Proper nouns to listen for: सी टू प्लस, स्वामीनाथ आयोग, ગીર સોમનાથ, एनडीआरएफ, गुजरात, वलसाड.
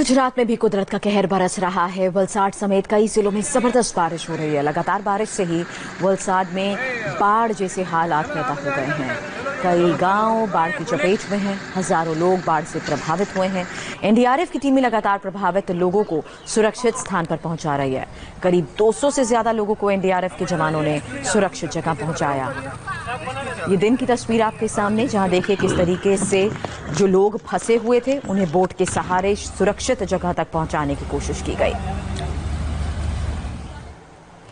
गुजरात में भी कुदरत का कहर बरस रहा है। वलसाड समेत कई जिलों में जबरदस्त बारिश हो रही है। लगातार बारिश से ही वलसाड में बाढ़ जैसे हालात पैदा हो गए हैं। कई गांव बाढ़ की चपेट में हैं। हजारों लोग बाढ़ से प्रभावित हुए हैं। एनडीआरएफ की टीमें लगातार प्रभावित लोगों को सुरक्षित स्थान पर पहुंचा रही है। करीब 200 से ज्यादा लोगों को एनडीआरएफ के जवानों ने सुरक्षित जगह पहुंचाया। ये दिन की तस्वीर आपके सामने, जहां देखिए किस तरीके से जो लोग फंसे हुए थे उन्हें बोट के सहारे सुरक्षित जगह तक पहुंचाने की कोशिश की गई।